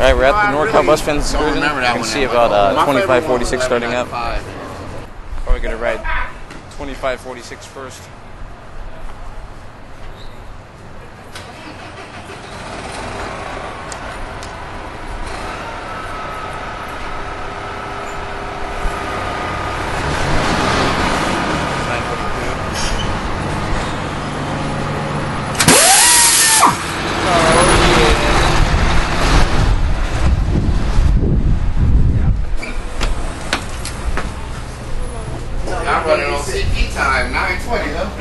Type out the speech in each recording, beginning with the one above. All right, we're at the NorCal Bus Fans. You can see about 2546 starting up. Probably gonna ride 2546 first. Running on CP time, 9:20 though. Not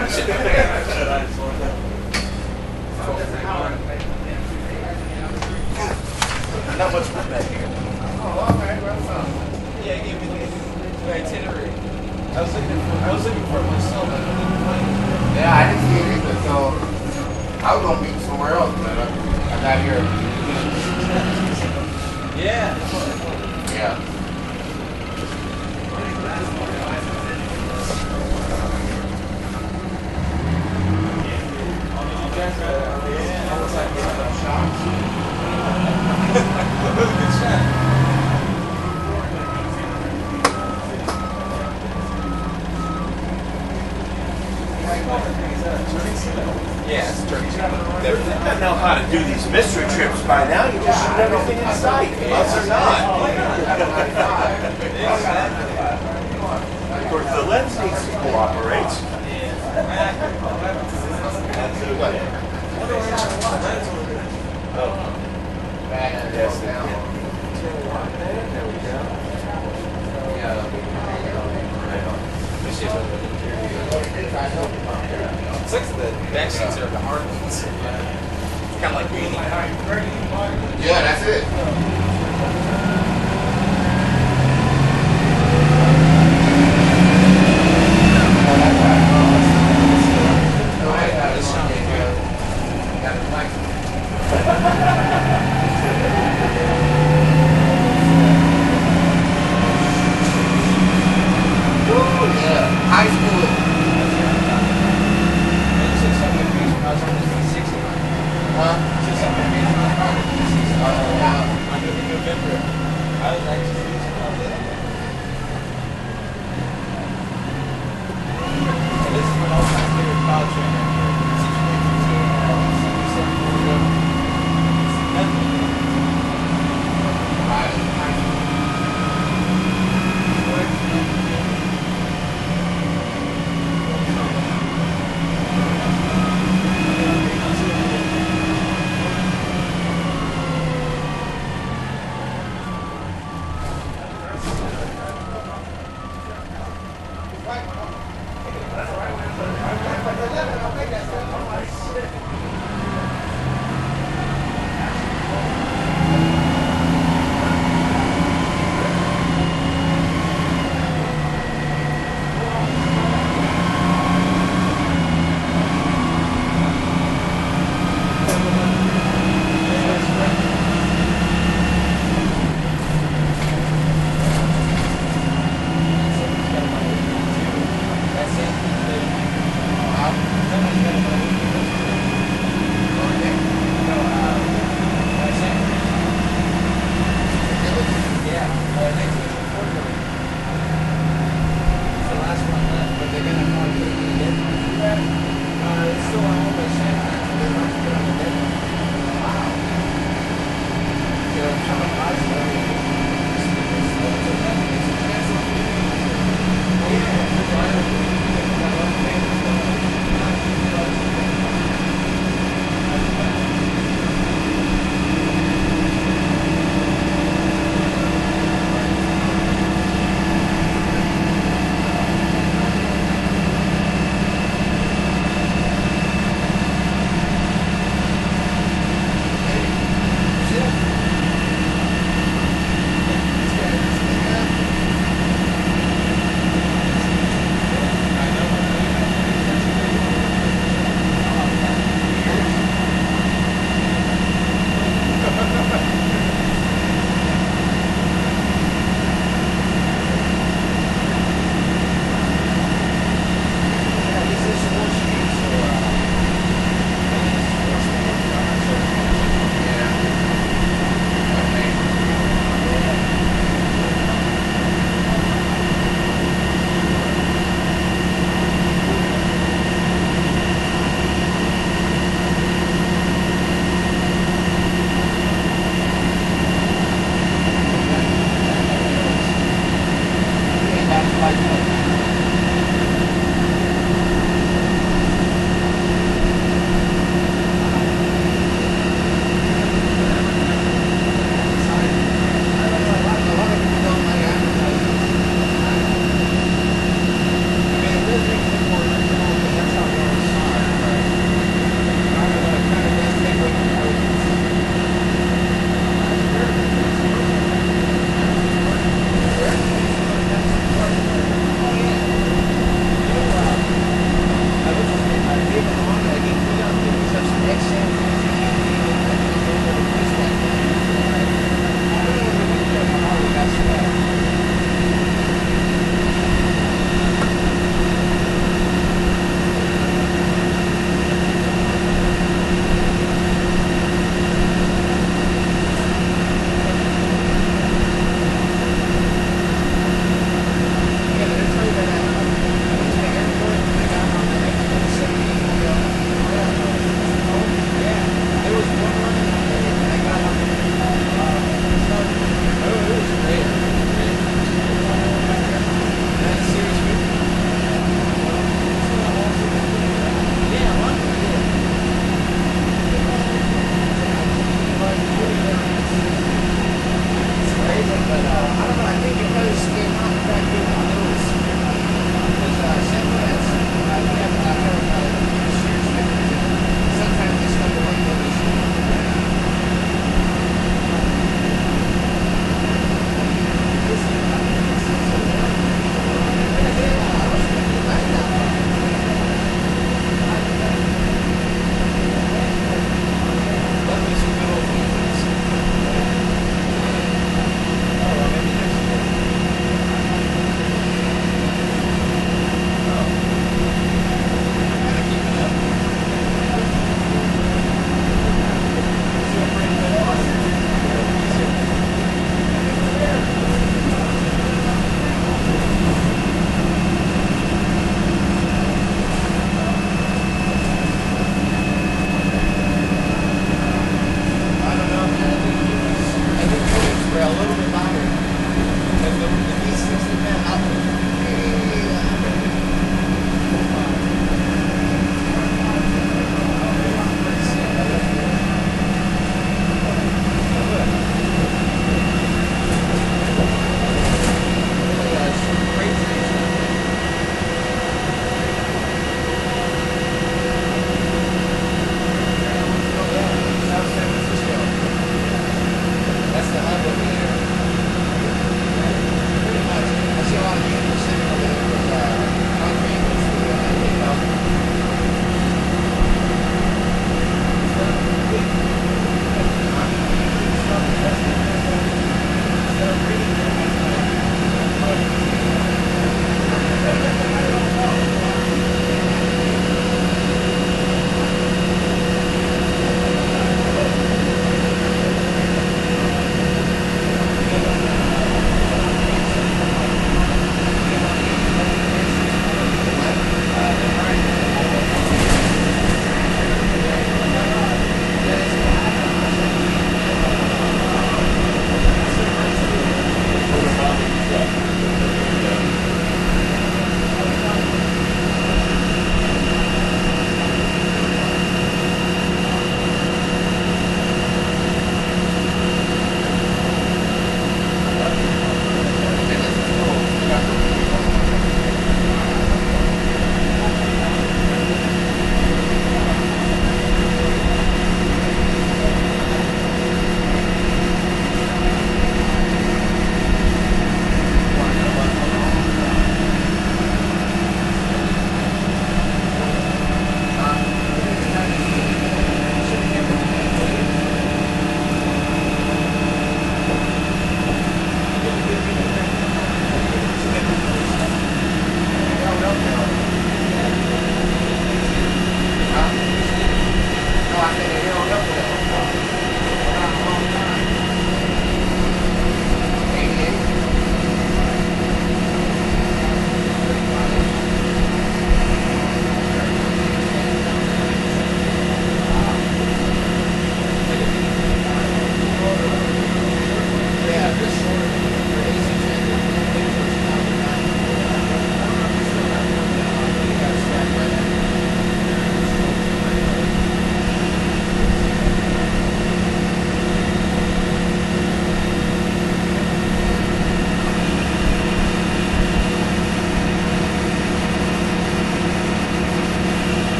much room back here. Oh, all right, what's up? Yeah, give me the itinerary. I was looking for myself. Yeah, I didn't see it either, so I was gonna meet somewhere else, but I got here. Yeah. Yeah. Yes, turkeys. I know how to do these mystery trips by now. You just shoot everything in sight, us or not. Of course, the lens needs to cooperate. Yes, now. Back seats are the hard ones. Yeah. Kind of like me. Yeah, that's it. High school.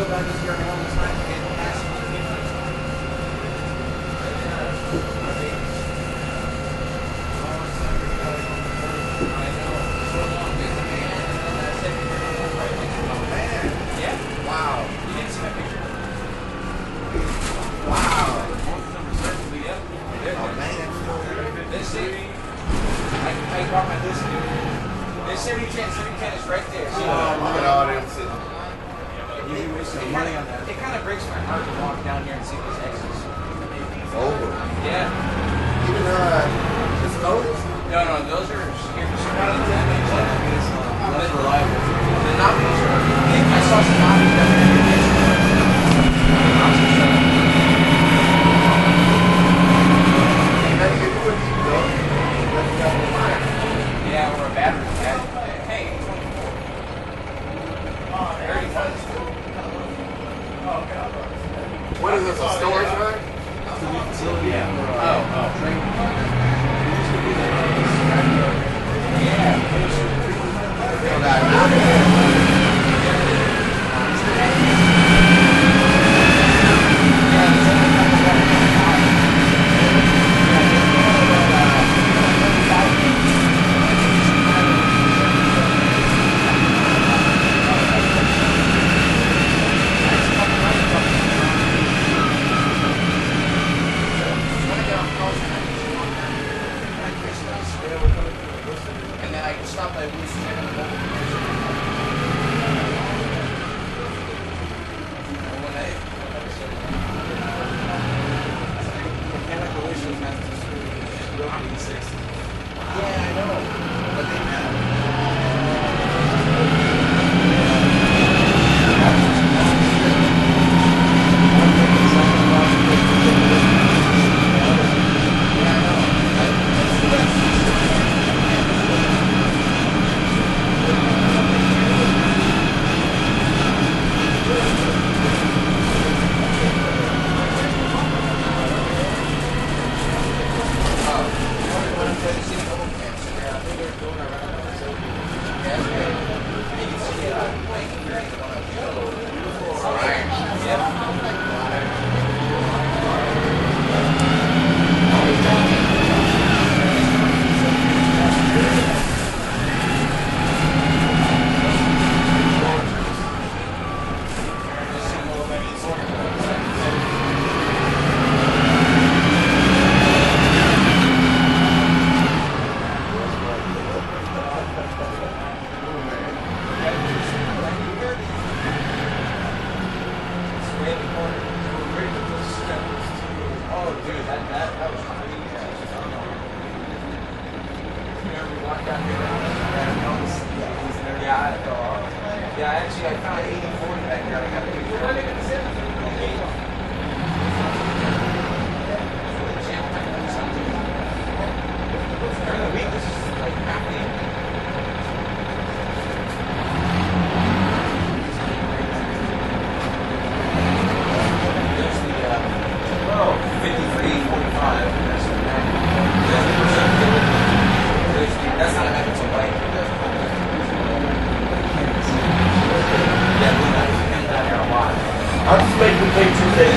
This city is right there. So look at all them city. It kind of breaks my heart to walk down here and see those exits. It's over. Yeah. Even just those? No, those are scared. That's reliable. The Nobbies are. I saw some Nobbies down there. Yeah, we're a battery. What is this, a storage bag? It's a new facility. Yeah. I found 84 back there. I got to do it. I didn't see it. During the week, this is like happening. I think Tuesday,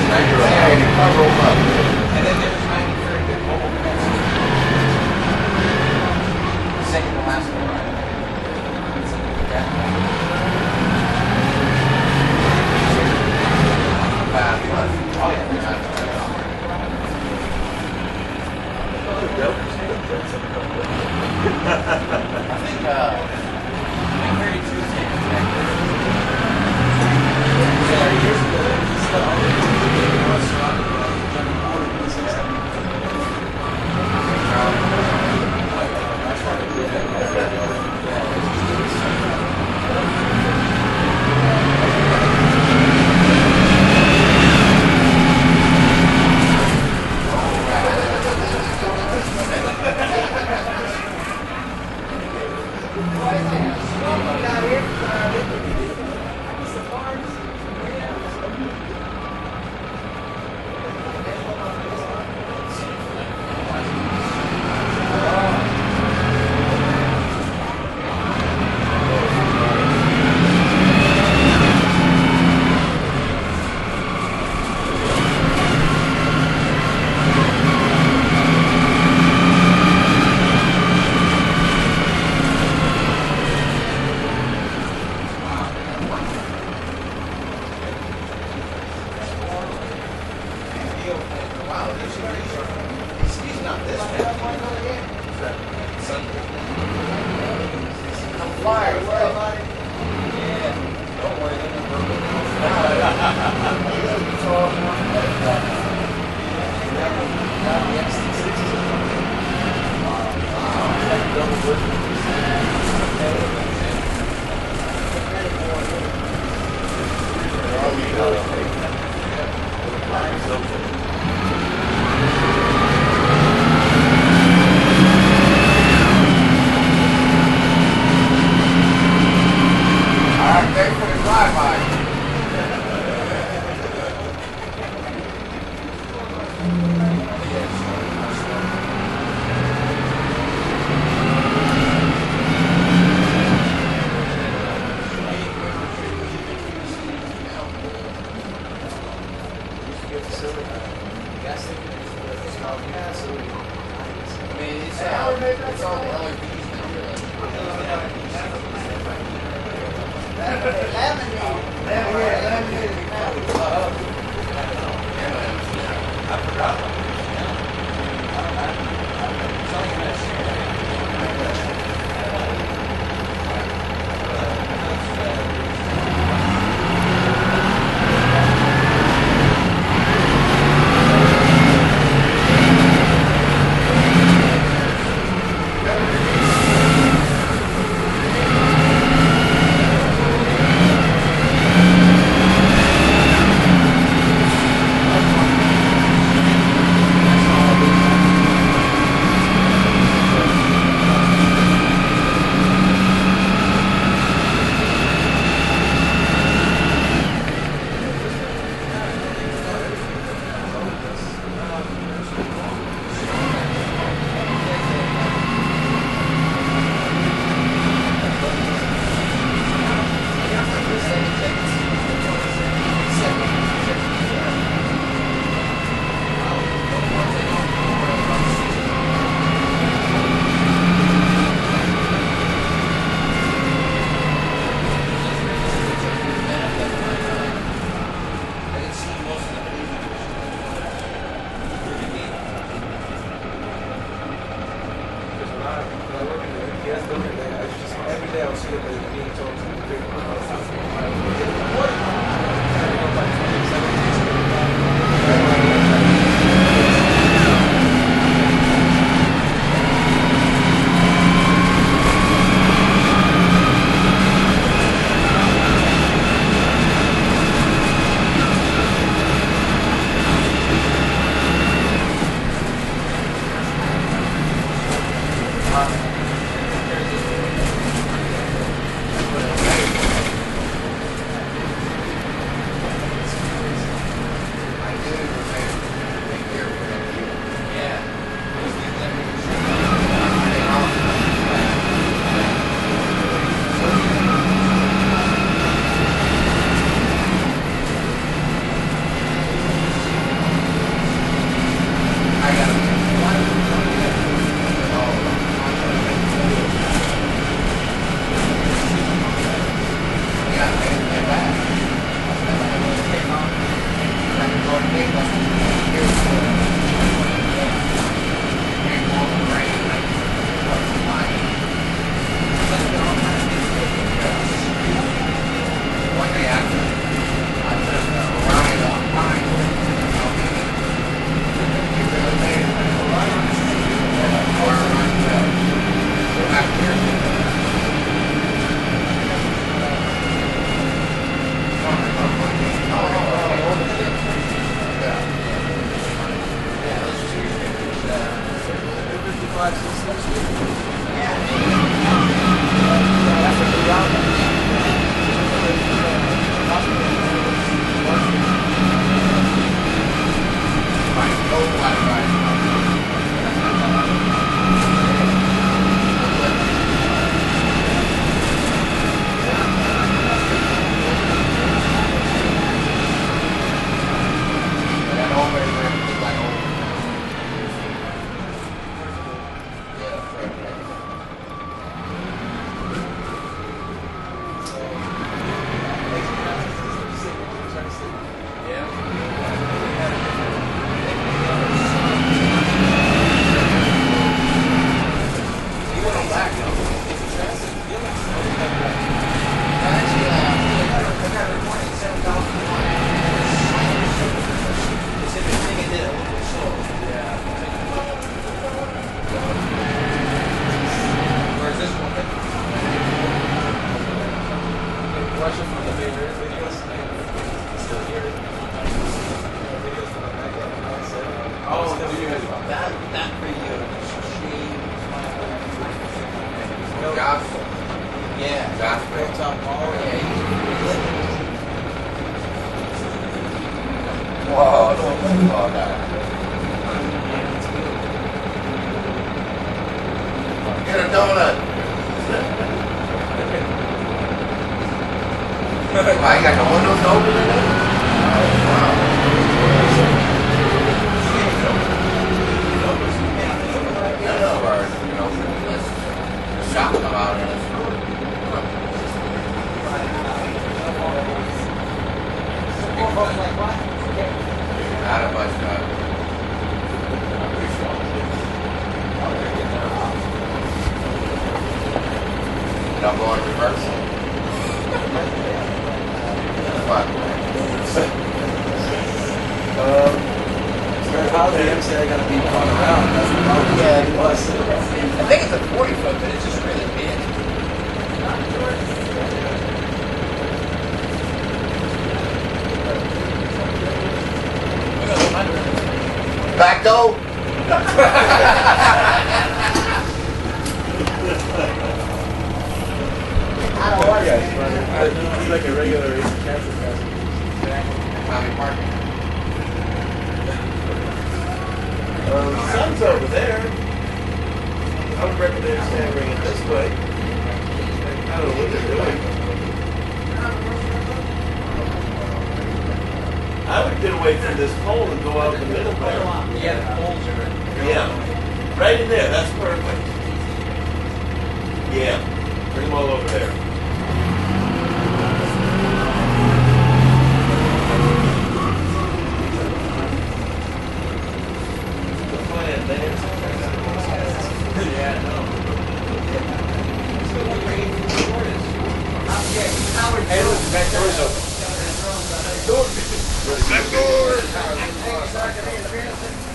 30 years ago, Get a donut. I got the windows open today. I'm going to reverse. They're going to be going around. That's the problem. Yeah, it was. I think it's a 40-foot, but it's just really big. Back though. It's like a regular race of cancer cars. The sun's over there. I would recommend staggering it this way. I don't know what they're doing. I would get away from this pole and go out in the middle there. Yeah, the poles are in. Yeah. Right in there, that's perfect. Yeah. Bring them all over there.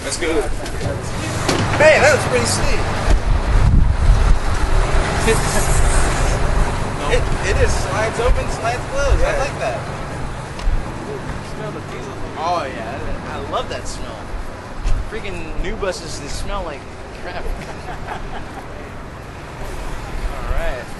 That's good. Man, that was pretty steep. It just slides open, slides closed. Yeah. I like that. Smell the diesel. Oh yeah, I love that smell. Freaking new buses, they smell like crap. All right.